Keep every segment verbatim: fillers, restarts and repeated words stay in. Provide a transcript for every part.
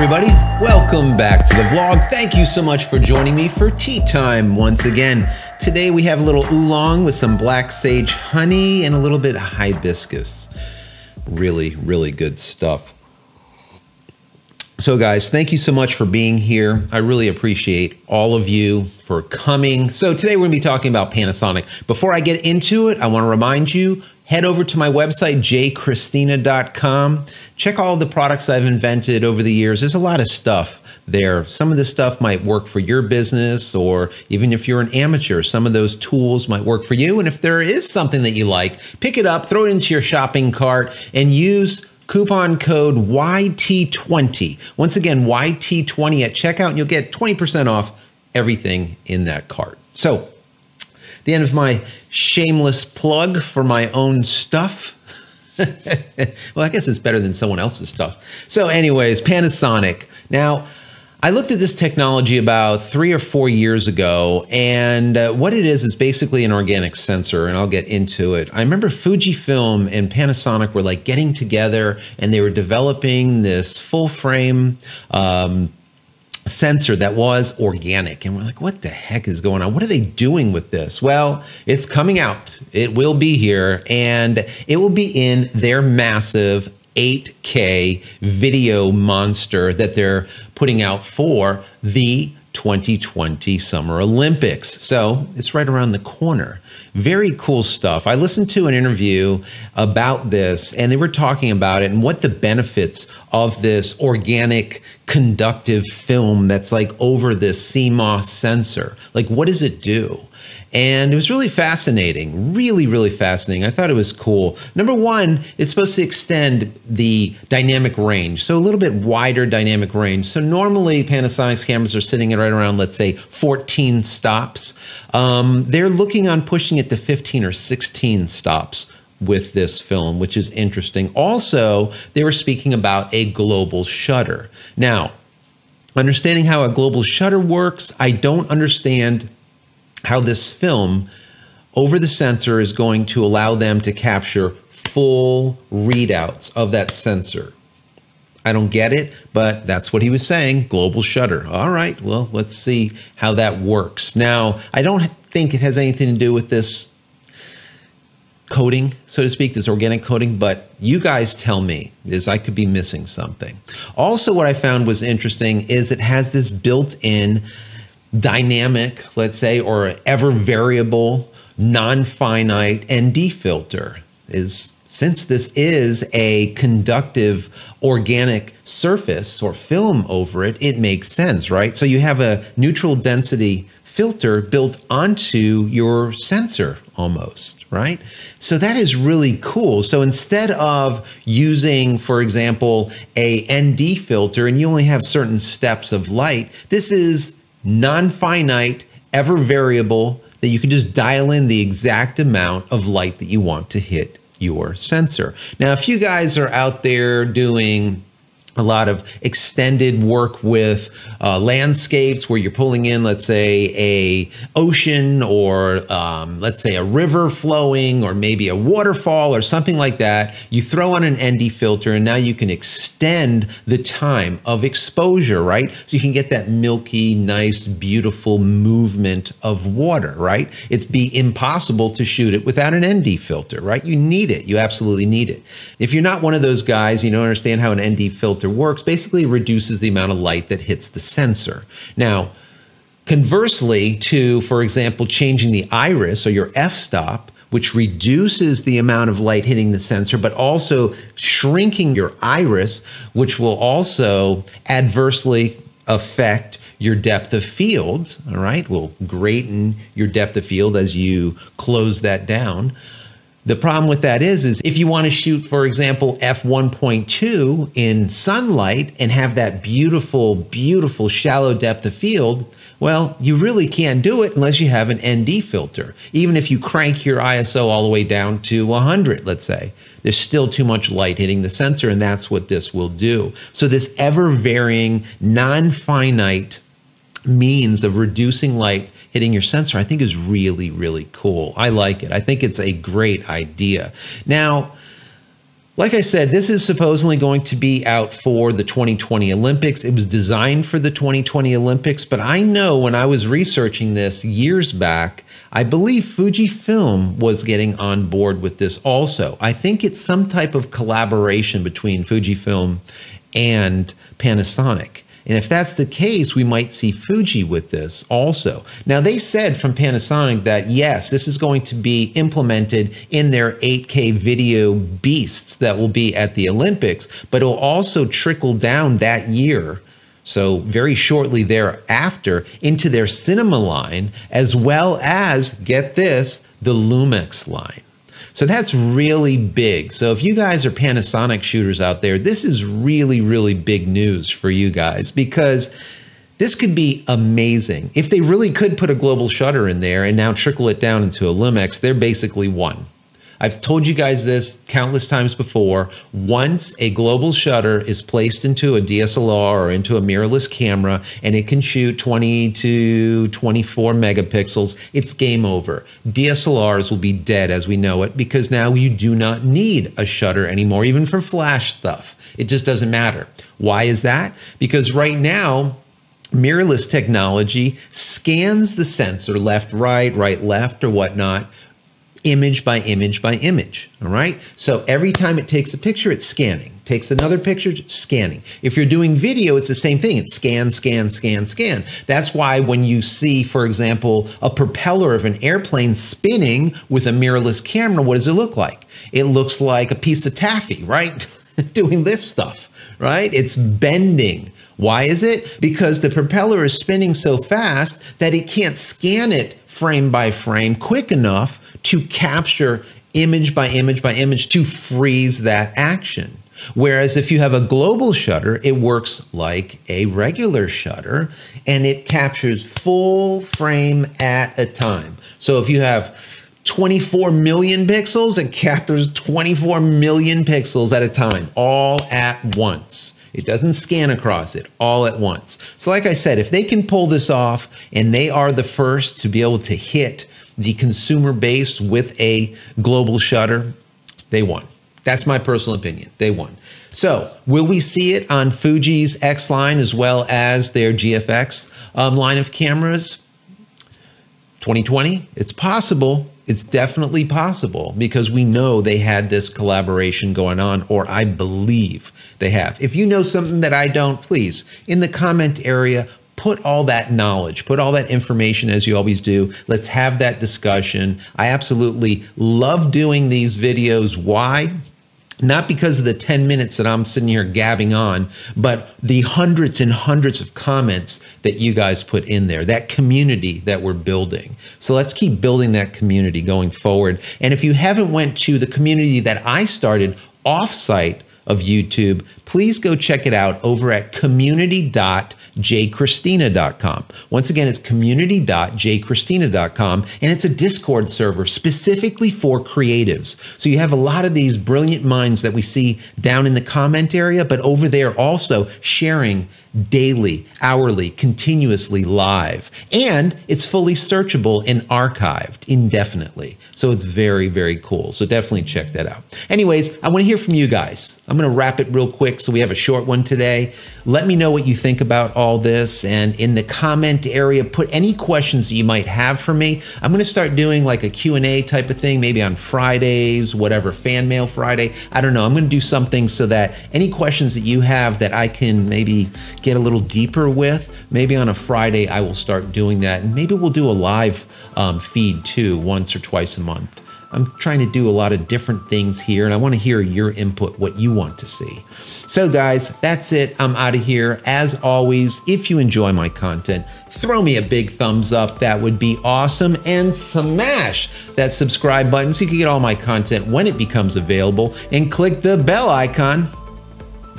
everybody, welcome back to the vlog. Thank you so much for joining me for tea time once again. Today we have a little oolong with some black sage honey and a little bit of hibiscus. Really, really good stuff. So guys, thank you so much for being here. I really appreciate all of you for coming. So today we're gonna be talking about Panasonic. Before I get into it, I wanna remind you, head over to my website, j cristina dot com. Check all the products I've invented over the years. There's a lot of stuff there. Some of this stuff might work for your business, or even if you're an amateur, some of those tools might work for you. And if there is something that you like, pick it up, throw it into your shopping cart, and use coupon code Y T twenty. Once again, Y T twenty at checkout, and you'll get twenty percent off everything in that cart. So, the end of my shameless plug for my own stuff. Well, I guess it's better than someone else's stuff. So anyways, Panasonic. Now, I looked at this technology about three or four years ago, and uh, what it is is basically an organic sensor, and I'll get into it. I remember Fujifilm and Panasonic were like getting together, and they were developing this full frame um, sensor that was organic. And we're like, what the heck is going on? What are they doing with this? Well, it's coming out. It will be here, and it will be in their massive eight K video monster that they're putting out for the twenty twenty Summer Olympics. So it's right around the corner. Very cool stuff. I listened to an interview about this, and they were talking about it and what the benefits of this organic conductive film that's like over this C MOS sensor. Like, what does it do? And it was really fascinating, really, really fascinating. I thought it was cool. Number one, it's supposed to extend the dynamic range, so a little bit wider dynamic range. So normally Panasonic's cameras are sitting at right around, let's say, fourteen stops. Um, they're looking on pushing it to fifteen or sixteen stops with this film, which is interesting. Also, they were speaking about a global shutter. Now, understanding how a global shutter works, I don't understand how this film over the sensor is going to allow them to capture full readouts of that sensor. I don't get it, but that's what he was saying, global shutter. All right, well, let's see how that works. Now, I don't think it has anything to do with this coating, so to speak, this organic coating, but you guys tell me, is I could be missing something. Also, what I found was interesting is it has this built-in dynamic, let's say, or ever variable, non-finite N D filter. Is since this is a conductive organic surface or film over it, it makes sense, right? So you have a neutral density filter built onto your sensor almost, right? So that is really cool. So instead of using, for example, a N D filter, and you only have certain steps of light, this is non-finite, ever variable, that you can just dial in the exact amount of light that you want to hit your sensor. Now, if you guys are out there doing a lot of extended work with uh, landscapes where you're pulling in, let's say, a ocean, or um, let's say a river flowing, or maybe a waterfall or something like that, you throw on an N D filter, and now you can extend the time of exposure, right? So you can get that milky, nice, beautiful movement of water, right? It'd be impossible to shoot it without an N D filter, right? You need it, you absolutely need it. If you're not one of those guys, you don't understand how an N D filter works, basically reduces the amount of light that hits the sensor. Now, conversely to, for example, changing the iris or your f-stop, which reduces the amount of light hitting the sensor, but also shrinking your iris, which will also adversely affect your depth of field, all right, will greaten your depth of field as you close that down. The problem with that is, is if you want to shoot, for example, f one point two in sunlight and have that beautiful, beautiful shallow depth of field, well, you really can't do it unless you have an N D filter. Even if you crank your I S O all the way down to one hundred, let's say, there's still too much light hitting the sensor, and that's what this will do. So this ever-varying, non-finite means of reducing light hitting your sensor, I think, is really, really cool. I like it. I think it's a great idea. Now, Like I said, this is supposedly going to be out for the twenty twenty Olympics. It was designed for the twenty twenty Olympics, but I know when I was researching this years back, I believe Fujifilm was getting on board with this also. I think it's some type of collaboration between Fujifilm and Panasonic. And if that's the case, we might see Fuji with this also. Now, they said from Panasonic that, yes, this is going to be implemented in their eight K video beasts that will be at the Olympics, but it will also trickle down that year, so very shortly thereafter, into their cinema line, as well as, get this, the Lumix line. So that's really big. So if you guys are Panasonic shooters out there, this is really, really big news for you guys, because this could be amazing. If they really could put a global shutter in there and now trickle it down into a Lumix, they're basically one. I've told you guys this countless times before. Once a global shutter is placed into a D S L R or into a mirrorless camera and it can shoot twenty to twenty-four megapixels, it's game over. D S L Rs will be dead as we know it, because now you do not need a shutter anymore, even for flash stuff. It just doesn't matter. Why is that? Because right now, mirrorless technology scans the sensor left, right, right, left, or whatnot, image by image by image, all right? So every time it takes a picture, it's scanning. Takes another picture, scanning. If you're doing video, it's the same thing. It's scan, scan, scan, scan. That's why when you see, for example, a propeller of an airplane spinning with a mirrorless camera, what does it look like? It looks like a piece of taffy, right? Doing this stuff, right? It's bending. Why is it? Because the propeller is spinning so fast that it can't scan it frame by frame quick enough to capture image by image by image to freeze that action. Whereas if you have a global shutter, it works like a regular shutter and it captures full frame at a time. So if you have twenty-four million pixels, it captures twenty-four million pixels at a time, all at once. It doesn't scan across it all at once. So like I said, if they can pull this off, and they are the first to be able to hit the consumer base with a global shutter, they won. That's my personal opinion. They won. So will we see it on Fuji's X line as well as their G F X um, line of cameras? twenty twenty, it's possible. It's definitely possible, because we know they had this collaboration going on, or I believe they have. If you know something that I don't, please, in the comment area, put all that knowledge, put all that information as you always do. Let's have that discussion. I absolutely love doing these videos. Why? Not because of the ten minutes that I'm sitting here gabbing on, but the hundreds and hundreds of comments that you guys put in there, that community that we're building. So let's keep building that community going forward. And if you haven't went to the community that I started offsite of YouTube, please go check it out over at community dot j cristina dot com. Once again, it's community dot j cristina dot com, and it's a Discord server specifically for creatives. So you have a lot of these brilliant minds that we see down in the comment area, but over there also sharing daily, hourly, continuously live. And it's fully searchable and archived indefinitely. So it's very, very cool. So definitely check that out. Anyways, I want to hear from you guys. I'm going to wrap it real quick. So we have a short one today. Let me know what you think about all this. And in the comment area, put any questions that you might have for me. I'm going to start doing like a Q and A type of thing, maybe on Fridays, whatever, Fan Mail Friday. I don't know. I'm going to do something so that any questions that you have that I can maybe get a little deeper with, maybe on a Friday, I will start doing that. And maybe we'll do a live um, feed too, once or twice a month. I'm trying to do a lot of different things here, and I want to hear your input, what you want to see. So guys, that's it. I'm out of here. As always, if you enjoy my content, throw me a big thumbs up. That would be awesome. And smash that subscribe button so you can get all my content when it becomes available, and click the bell icon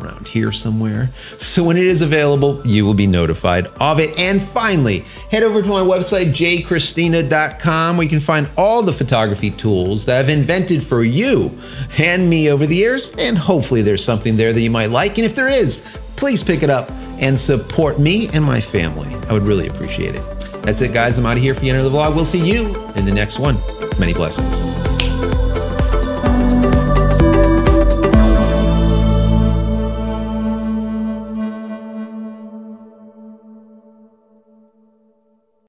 around here somewhere, so when it is available, you will be notified of it. And finally, head over to my website, j cristina dot com, where you can find all the photography tools that I've invented for you and me over the years. And hopefully there's something there that you might like. And if there is, please pick it up and support me and my family. I would really appreciate it. That's it, guys. I'm out of here for the end of the vlog. We'll see you in the next one. Many blessings.